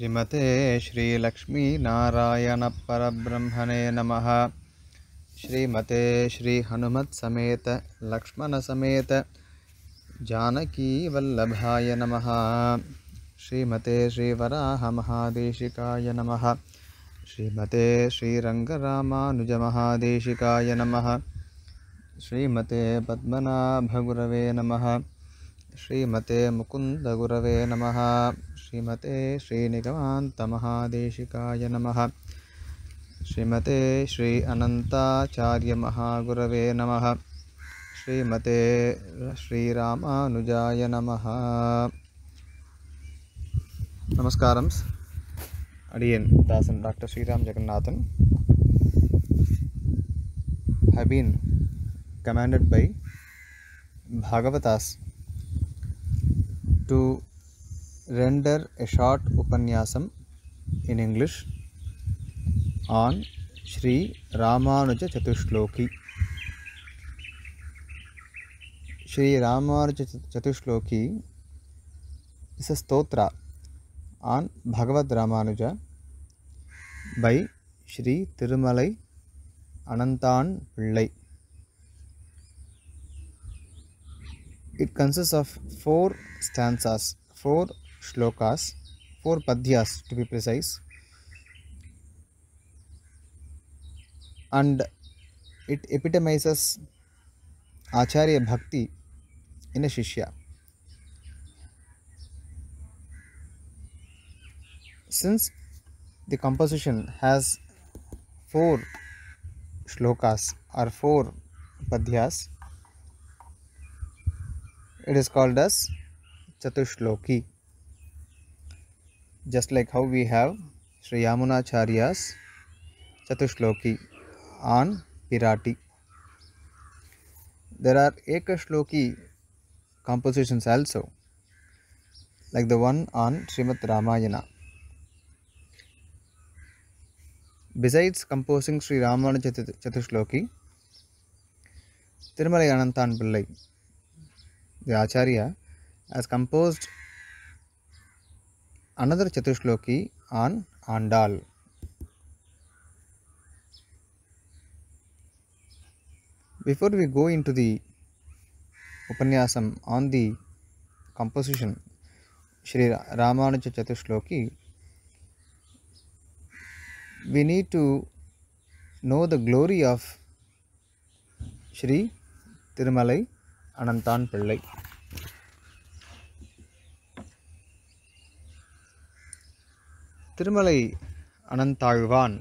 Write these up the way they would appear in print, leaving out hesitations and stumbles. श्रीमते श्रीलक्ष्मी नारायण परब्रह्मणे नमः। श्रीमते श्री हनुमत समेत लक्ष्मण समेत जानकी वल्लभाय नमः। श्रीमते श्री वराह महादेशिकाय नमः। श्रीमते श्रीरंगरामानुज महादेशिकाय नमः। श्रीमते पद्मनाभगुरवे नमः। श्रीमते मुकुंद गुरवे नमः। श्रीमते श्रीनिगमान्त महादेशिकाय नमः। श्रीमते श्री अनंताचार्य महागुरवे नमः। श्रीमते श्रीरामानुजाय नमः। नमस्कारम अडियन दासन doctor Sriram Jagannathan. Have been commanded by Bhagavatas to render a short upanyasam in English on Sri Ramanuja Chatushloki. Sri Ramanuja Chatushloki is a stotra on Bhagavad Ramanuja by Sri Tirumalai Anantan Pillai. It consists of 4 stanzas, 4 shlokas, 4 padhyas to be precise, and it epitomizes Acharya Bhakti in a Shishya. Since the composition has 4 shlokas or 4 padhyas, it is called as Chatushloki. Just like how we have Sri Yamunacharya's Chatushloki on Pirati. There are Ekashloki compositions also, like the one on Srimad Ramayana. Besides composing Sri Ramanuja Chatushloki, Tirumalai Anantan Pillai, the Acharya, has composed another Chatushloki on Andal. Before we go into the upanyasam on the composition Sri Ramanuja Chatushloki, we need to know the glory of Sri Tirumalai Anantan Pillai. Tirumalai Anantalvan,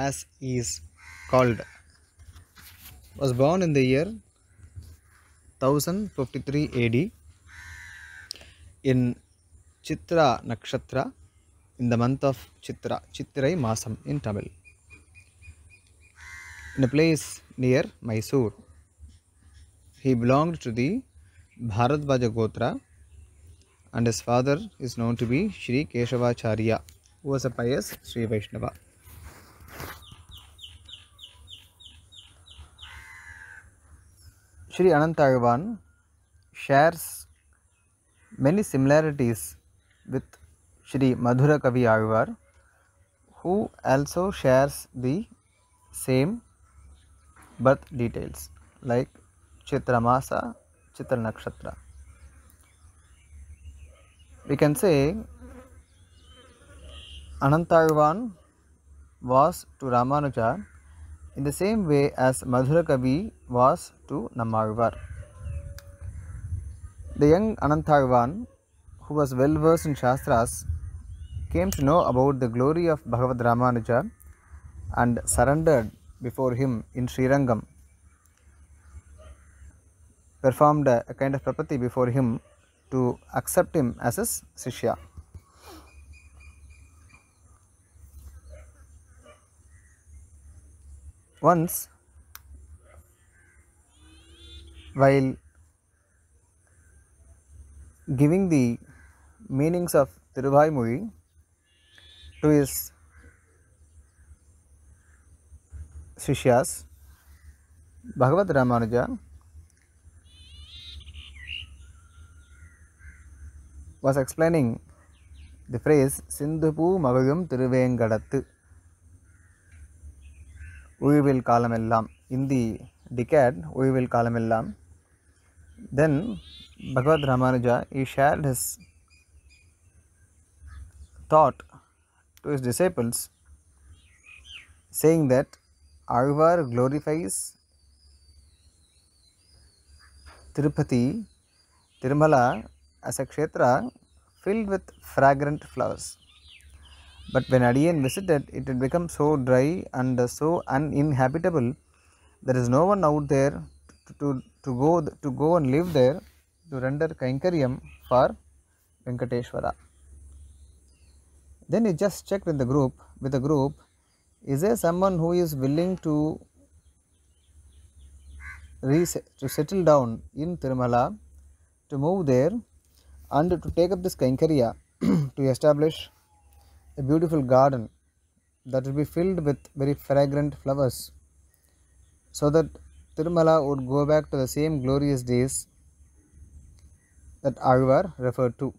as he is called, was born in the year 1053 AD in Chitra Nakshatra, in the month of Chitra, Chitrai Masam in Tamil, in a place near Mysore. He belonged to the Bharadwaja Gotra, and his father is known to be Sri Kesava Chariya, who was a pious Sri Vaishnava. Sri Anantalvan shares many similarities with Sri Madhurakavi Azhwar, who also shares the same birth details, like Chitramasa, Chitra Nakshatra. We can say Anantalvan was to Ramanuja in the same way as Madhurakavi was to Nammalvar. The young Anantalvan, who was well versed in Shastras, came to know about the glory of Bhagavad Ramanuja and surrendered before him in Srirangam, performed a kind of prapati before him to accept him as his Shishya. Once, while giving the meanings of Tiruvaimozhi to his Shishyas, Bhagavad Ramanuja was explaining The phrase Sindhupu Magayum Tiruvengadathu, Uyvil Kalamellam, in the decade Uyvil Kalamellam. Then Bhagavad Ramanuja, he shared his thought to his disciples, saying that Azhwar glorifies Tirupati, Tirumala as a kshetra filled with fragrant flowers. But when Adiyan visited, it had become so dry and so uninhabitable. There is no one out there to go and live there to render kainkaryam for Venkateswara. Then he just checked in the group, with the group, is there someone who is willing to settle down in Tirumala, to move there and to take up this kainkarya, to establish a beautiful garden that will be filled with very fragrant flowers, so that Tirumala would go back to the same glorious days that Azhwar referred to.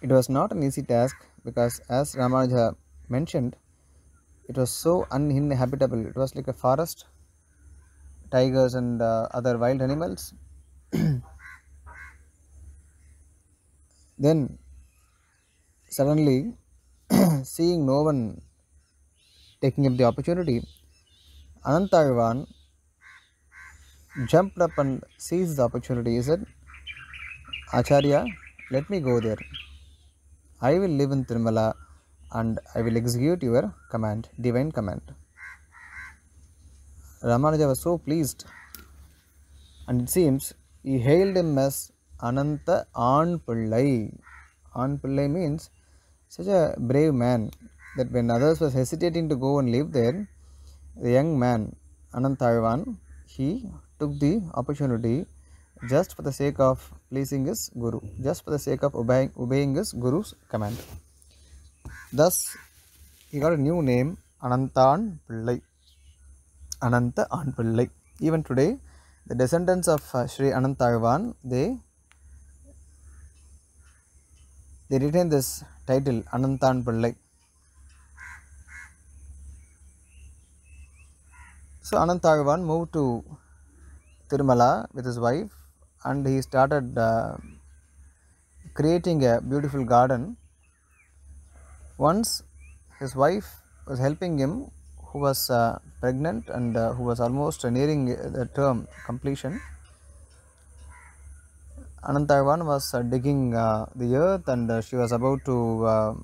It was not an easy task because, as Ramanuja mentioned, it was so uninhabitable. It was like a forest, tigers and other wild animals. Then suddenly, seeing no one taking up the opportunity, Anantarvan jumped up and seized the opportunity. He said, Acharya, let me go there. I will live in Tirumala and I will execute your command, divine command. Ramanuja was so pleased, and it seems he hailed him as Anantan Pillai. Anantan Pillai means such a brave man that when others were hesitating to go and live there, the young man, Anantarvan, he took the opportunity just for the sake of pleasing his guru, just for the sake of obeying his guru's command. Thus, he got a new name, Anantan Pillai. Anantan Pillai. Even today, the descendants of Sri Anantarvan, they retain this title, Anantan Pillai. So Anantarvan moved to Tirumala with his wife, and he started creating a beautiful garden. Once his wife was helping him, who was pregnant and who was almost nearing the term completion. Anantarvan was digging the earth, and she was about to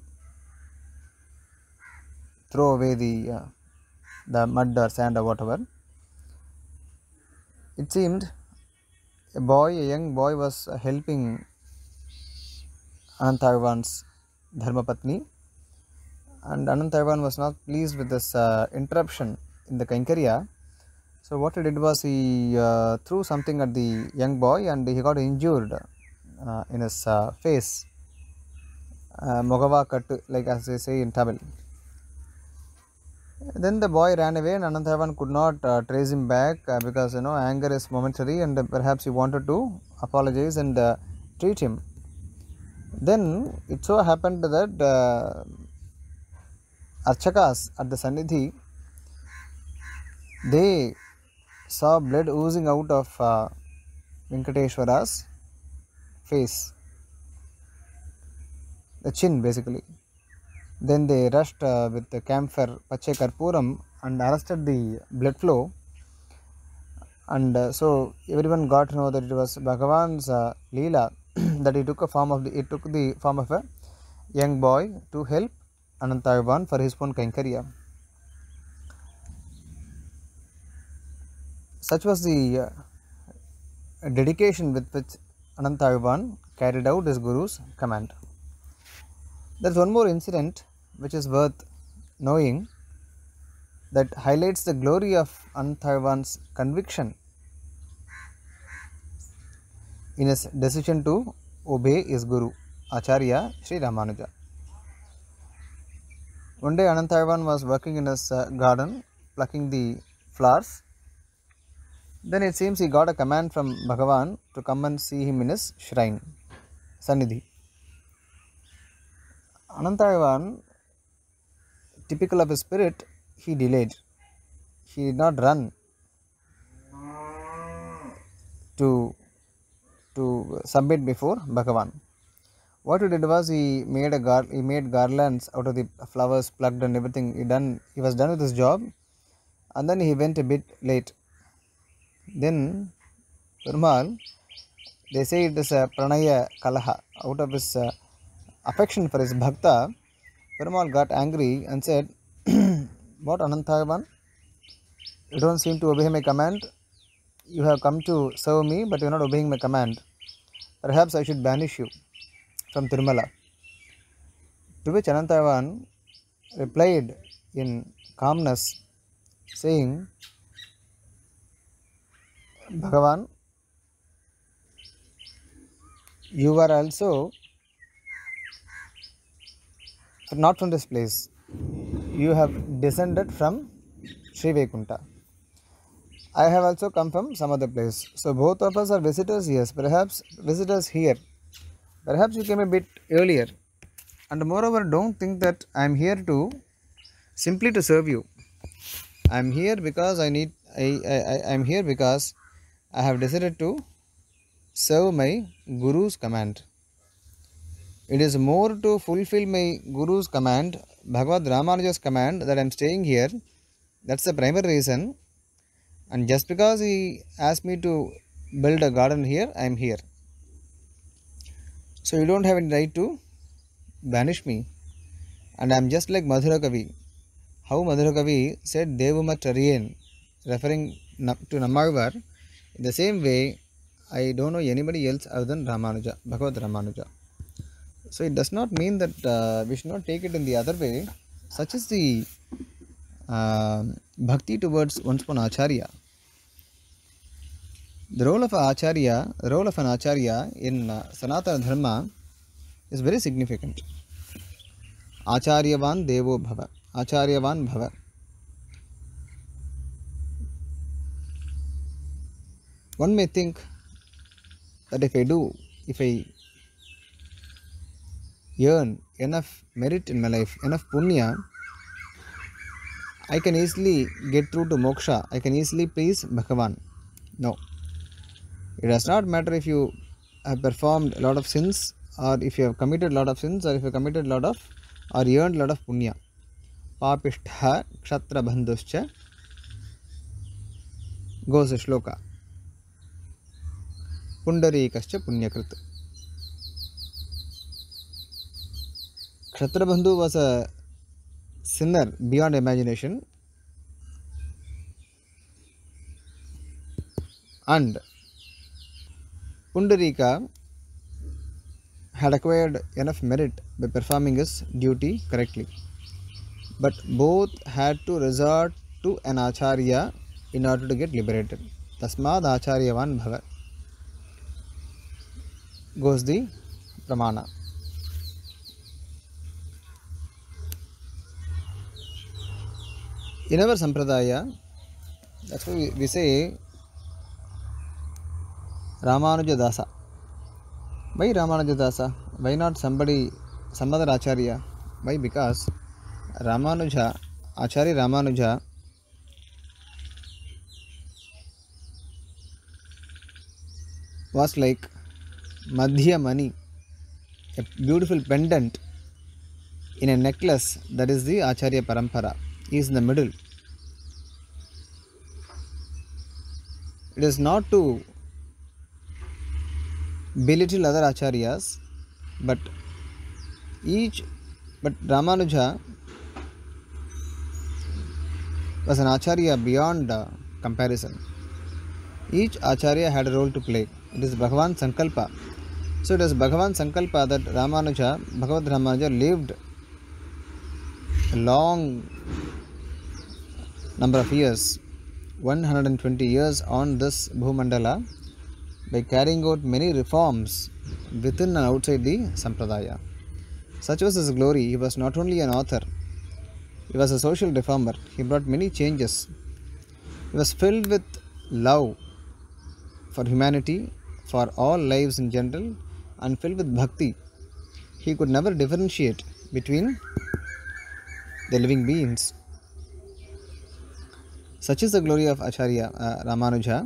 throw away the mud or sand or whatever. It seemed a young boy was helping Anantarvan's Dharmapatni, and Anantarvan was not pleased with this interruption in the Kainkarya. So what he did was, he threw something at the young boy and he got injured in his face. Mogava kattu, like as they say in Tamil. Then the boy ran away, and Anantarvan could not trace him back because, anger is momentary, and perhaps he wanted to apologize and treat him. Then it so happened that Archakas at the Sannidhi, they saw blood oozing out of Venkateswara's face, the chin basically. Then they rushed with the camphor, Pache Karpuram, and arrested the blood flow. And so everyone got to know that it was Bhagavan's Leela that he took the form of a young boy to help Anantarvan for his own Kainkarya. Such was the dedication with which Anantarvan carried out his guru's command. There is one more incident which is worth knowing, that highlights the glory of Anantarvan's conviction in his decision to obey his guru, Acharya Sri Ramanuja. One day Anantarvan was working in his garden, plucking the flowers. Then it seems he got a command from Bhagavan to come and see him in his shrine, Sannidhi. Anantaravan, typical of his spirit, he delayed. He did not run to submit before Bhagavan. What he did was he made garlands out of the flowers plucked and everything. He was done with his job, and then he went a bit late. Then Tirumal, they say it is a pranaya kalaha. Out of his affection for his bhakta, Tirumal got angry and said, "What, Anantagavan? You don't seem to obey my command. You have come to serve me, but you are not obeying my command. Perhaps I should banish you from Tirumala." To which Anantavan replied in calmness, saying, "Bhagavan, you are also not from this place. You have descended from Sri Vaikunta. I have also come from some other place. So both of us are visitors, yes, perhaps visitors here. Perhaps you came a bit earlier. And moreover, don't think that I am here to simply to serve you. I am here because I have decided to serve my Guru's command. It is more to fulfill my Guru's command, Bhagavad Ramanuja's command, that I am staying here. That's the primary reason. And just because he asked me to build a garden here, I am here. So you don't have any right to banish me. And I am just like Madhurakavi." How Madhurakavi said Yamunacharya, referring to Nammalvar, in the same way, I don't know anybody else other than Ramanuja, Bhagavad Ramanuja. So it does not mean that we should not take it in the other way. Such is the bhakti towards one's own Acharya. The role of an Acharya in Sanatana Dharma is very significant. Acharyavan Devo Bhava. Acharyavan Bhava. One may think that if I earn enough merit in my life, enough punya, I can easily get through to moksha. I can easily please Bhagavan. No. It does not matter if you have performed a lot of sins, or if you have committed a lot of sins, or if you have committed a lot of or earned a lot of punya. Papishta Kshatrabandhu goes the shloka. Pundarika punyakrita. Kshatrabandhu was a sinner beyond imagination, and Pundarika had acquired enough merit by performing his duty correctly. But both had to resort to an Acharya in order to get liberated. Tasmad Acharyavan Bhava, goes the Pramana. In our Sampradaya, that's why we say Ramanuja Dasa. Why Ramanuja Dasa? Why not some other Acharya? Why? Because Ramanuja, Acharya Ramanuja, was like Madhya Mani, a beautiful pendant in a necklace. That is the Acharya Parampara. He is in the middle. It is not to belittle other Acharyas, but Ramanuja was an Acharya beyond comparison. Each Acharya had a role to play. It is Bhagavan Sankalpa. So it is Bhagavan Sankalpa that Bhagavad Ramanuja lived a long number of years, 120 years on this Bhu Mandala, by carrying out many reforms within and outside the Sampradaya. Such was his glory. He was not only an author, he was a social reformer. He brought many changes. He was filled with love for humanity, for all lives in general, and filled with bhakti. He could never differentiate between the living beings. Such is the glory of Acharya Ramanuja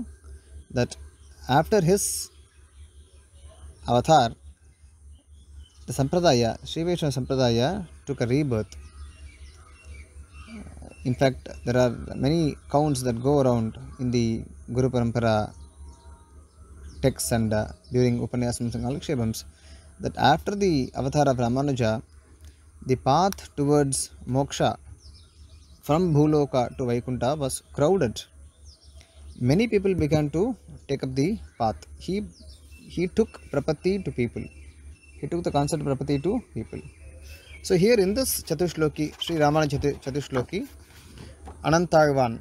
that after his avatar, the Sampradaya, Sri Vaishnava Sampradaya took a rebirth. In fact, there are many counts that go around in the Guru Parampara texts and during Upanayasams and Alakshepams that after the avatar of Ramanuja, the path towards moksha from Bhooloka to Vaikunta was crowded. Many people began to take up the path. He took Prapatti to people. He took the concept of Prapatti to people. So here in this Chatushloki, Sri Ramanuja Chatushloki, Anantan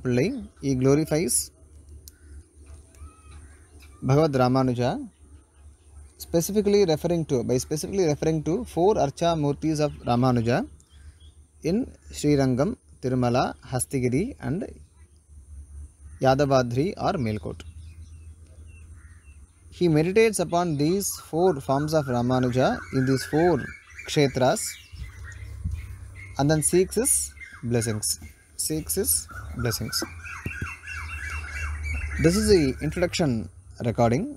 Pillai, he glorifies Bhagavad Ramanuja, specifically referring to four Archa Murtis of Ramanuja in Srirangam, Tirumala, Hastigiri and Yadavadri or Melkote. He meditates upon these four forms of Ramanuja in these four kshetras and then seeks his blessings. This is the introduction recording.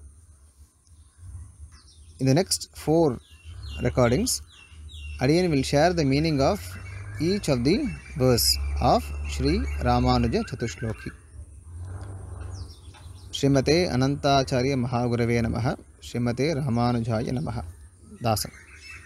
In the next four recordings, Adiyan will share the meaning of each of the verse of Sri Ramanuja Chatushloki. श्रीमते अनंताचार्य महागुरवे नमः श्रीमते रामानुजाय नमः दासं